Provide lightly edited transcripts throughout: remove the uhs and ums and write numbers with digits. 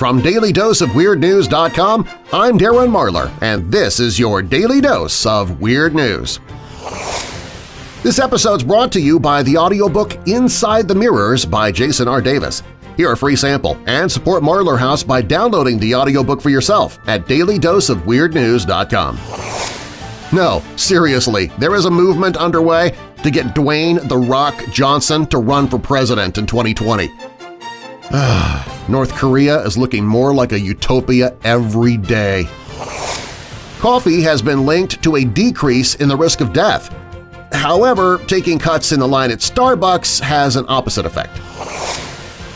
From DailyDoseOfWeirdNews.com, I'm Darren Marlar, and this is your Daily Dose of Weird News. This episode's brought to you by the audiobook Inside the Mirrors by Jason R. Davis. Hear a free sample and support Marlar House by downloading the audiobook for yourself at DailyDoseOfWeirdNews.com. No, seriously, there is a movement underway to get Dwayne "The Rock" Johnson to run for president in 2020. North Korea is looking more like a utopia every day. Coffee has been linked to a decrease in the risk of death. However, taking cuts in the line at Starbucks has an opposite effect.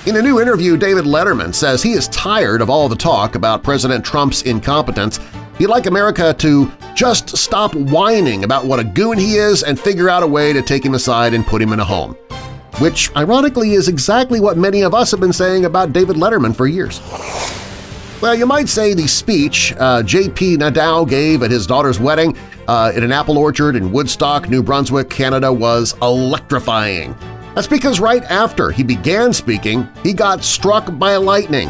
In a new interview, David Letterman says he is tired of all the talk about President Trump's incompetence. He'd like America to just stop whining about what a goon he is and figure out a way to take him aside and put him in a home. Which, ironically, is exactly what many of us have been saying about David Letterman for years. Well, you might say the speech J.P. Nadal gave at his daughter's wedding at an apple orchard in Woodstock, New Brunswick, Canada was electrifying. That's because right after he began speaking, he got struck by lightning.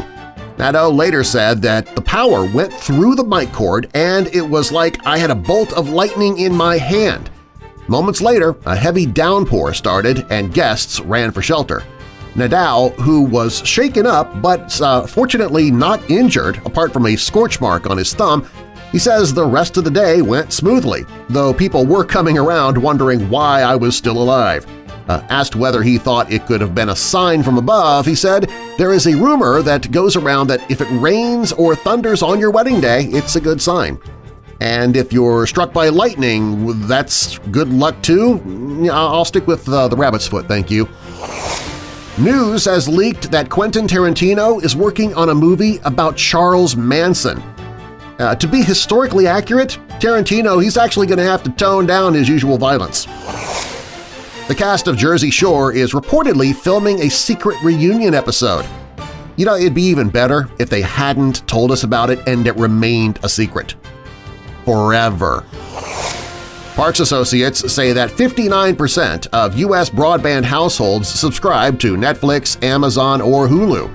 Nadal later said that the power went through the mic cord and it was like I had a bolt of lightning in my hand. Moments later, a heavy downpour started and guests ran for shelter. Nadal, who was shaken up but fortunately not injured apart from a scorch mark on his thumb, he says the rest of the day went smoothly, though people were coming around wondering why I was still alive. Asked whether he thought it could have been a sign from above, he said, "There is a rumor that goes around that if it rains or thunders on your wedding day, it's a good sign. And if you're struck by lightning, that's good luck too. I'll stick with the rabbit's foot, thank you." News has leaked that Quentin Tarantino is working on a movie about Charles Manson. To be historically accurate, Tarantino, he's actually going to have to tone down his usual violence. The cast of Jersey Shore is reportedly filming a secret reunion episode. You know, it'd be even better if they hadn't told us about it and it remained a secret. Forever. Parks Associates say that 59% of U.S. broadband households subscribe to Netflix, Amazon, or Hulu.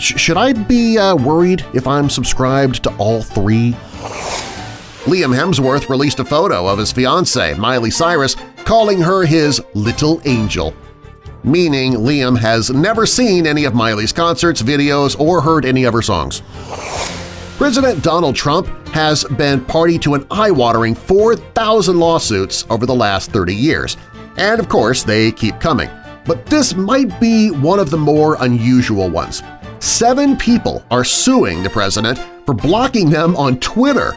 Should I be worried if I'm subscribed to all three? Liam Hemsworth released a photo of his fiancée, Miley Cyrus, calling her his little angel, meaning Liam has never seen any of Miley's concerts, videos, or heard any of her songs. President Donald Trump has been party to an eye-watering 4,000 lawsuits over the last 30 years, and of course they keep coming. But this might be one of the more unusual ones. 7 people are suing the president for blocking them on Twitter.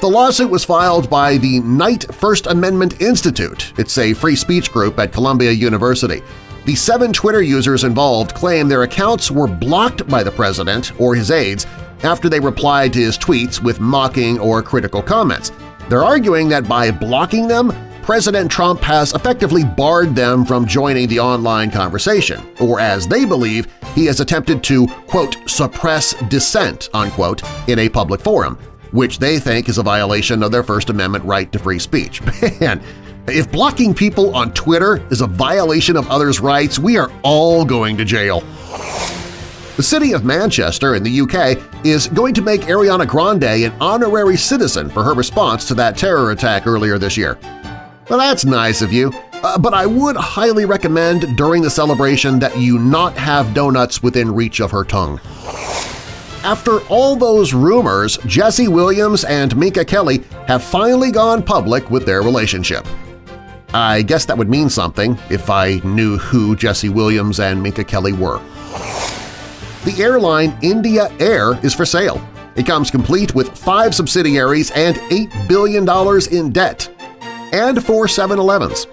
The lawsuit was filed by the Knight First Amendment Institute. It's a free speech group at Columbia University. The 7 Twitter users involved claim their accounts were blocked by the president or his aides after they replied to his tweets with mocking or critical comments. They're arguing that by blocking them, President Trump has effectively barred them from joining the online conversation, or as they believe, he has attempted to, quote, suppress dissent, unquote, in a public forum, which they think is a violation of their First Amendment right to free speech. Man, if blocking people on Twitter is a violation of others' rights, we are all going to jail. The city of Manchester in the UK is going to make Ariana Grande an honorary citizen for her response to that terror attack earlier this year. Well, that's nice of you, but I would highly recommend during the celebration that you not have donuts within reach of her tongue. After all those rumors, Jesse Williams and Minka Kelly have finally gone public with their relationship. I guess that would mean something if I knew who Jesse Williams and Minka Kelly were. The airline India Air is for sale. It comes complete with 5 subsidiaries and $8 billion in debt. And 4 7-Elevens.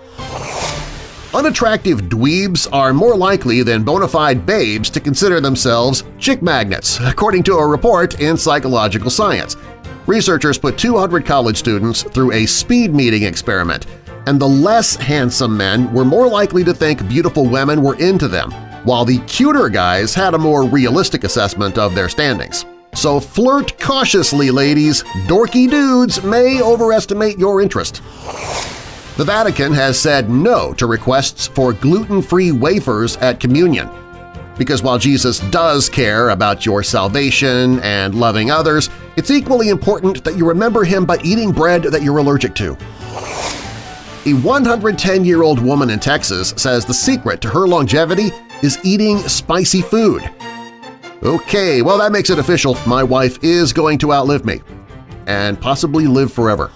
Unattractive dweebs are more likely than bona fide babes to consider themselves chick magnets, according to a report in Psychological Science. Researchers put 200 college students through a speed meeting experiment, and the less handsome men were more likely to think beautiful women were into them, while the cuter guys had a more realistic assessment of their standings. So flirt cautiously, ladies. Dorky dudes may overestimate your interest. The Vatican has said no to requests for gluten-free wafers at communion. Because while Jesus does care about your salvation and loving others, it's equally important that you remember him by eating bread that you're allergic to. A 110-year-old woman in Texas says the secret to her longevity is eating spicy food. Okay, well that makes it official. My wife is going to outlive me and possibly live forever.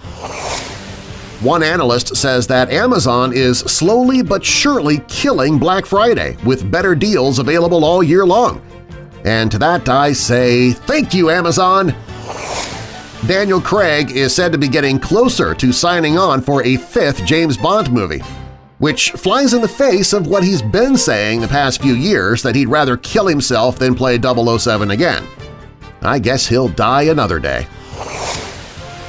One analyst says that Amazon is slowly but surely killing Black Friday with better deals available all year long. And to that I say, thank you, Amazon! Daniel Craig is said to be getting closer to signing on for a 5th James Bond movie, which flies in the face of what he's been saying the past few years, that he'd rather kill himself than play 007 again. I guess he'll die another day.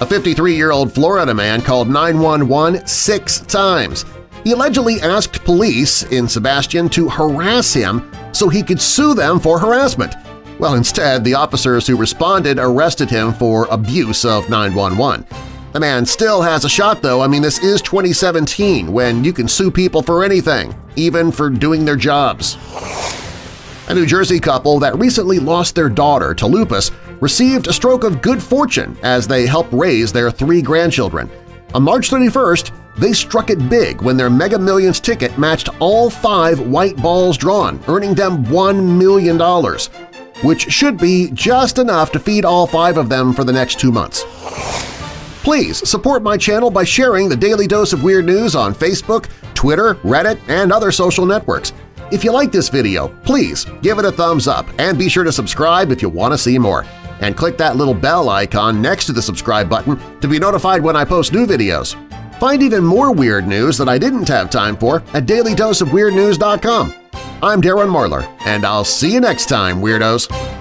A 53-year-old Florida man called 911 six times. He allegedly asked police in Sebastian to harass him so he could sue them for harassment. Well, instead, the officers who responded arrested him for abuse of 911. The man still has a shot, though. I mean, this is 2017, when you can sue people for anything, even for doing their jobs. A New Jersey couple that recently lost their daughter to lupus received a stroke of good fortune as they helped raise their 3 grandchildren. On March 31st, they struck it big when their Mega Millions ticket matched all 5 white balls drawn, earning them $1 million, which should be just enough to feed all 5 of them for the next 2 months. Please support my channel by sharing the Daily Dose of Weird News on Facebook, Twitter, Reddit, and other social networks. If you like this video, please give it a thumbs up and be sure to subscribe if you want to see more. And click that little bell icon next to the subscribe button to be notified when I post new videos. Find even more weird news that I didn't have time for at DailyDoseOfWeirdNews.com. I'm Darren Marlar, and I'll see you next time, Weirdos!